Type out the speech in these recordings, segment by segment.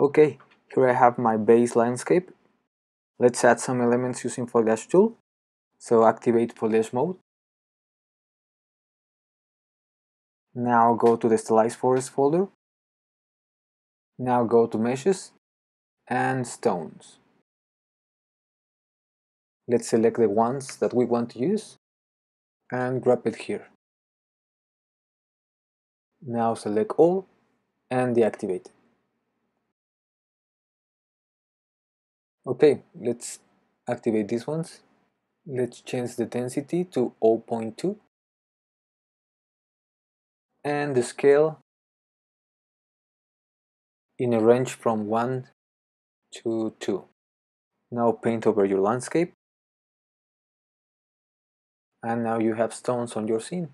Okay, here I have my base landscape. Let's add some elements using Foliage tool. So activate Foliage Mode. Now go to the Stylized Forest folder. Now go to Meshes and Stones. Let's select the ones that we want to use and grab it here. Now select all and deactivate it. Okay, let's activate these ones. Let's change the density to 0.2 and the scale in a range from 1 to 2. Now paint over your landscape. And now you have stones on your scene.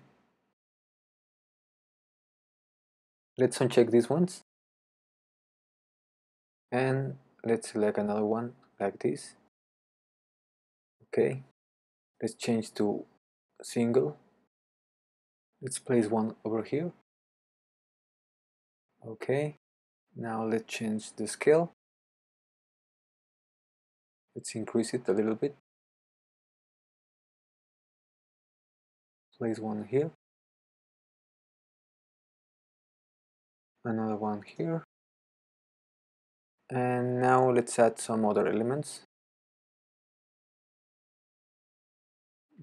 Let's uncheck these ones. And let's select another one like this. Okay. Let's change to single. Let's place one over here. Okay. Now let's change the scale. Let's increase it a little bit. Place one here, another one here, and now let's add some other elements.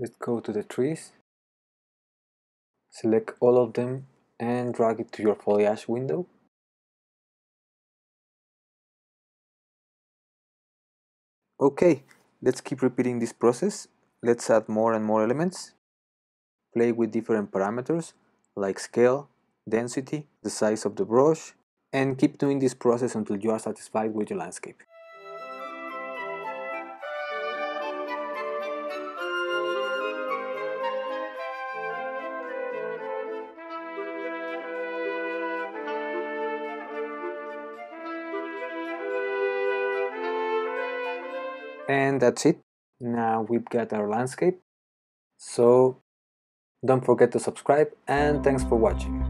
Let's go to the trees, select all of them and drag it to your foliage window. Okay, let's keep repeating this process. Let's add more and more elements. Play with different parameters like scale, density, the size of the brush, and keep doing this process until you are satisfied with your landscape. And that's it. Now we've got our landscape. So don't forget to subscribe, and thanks for watching.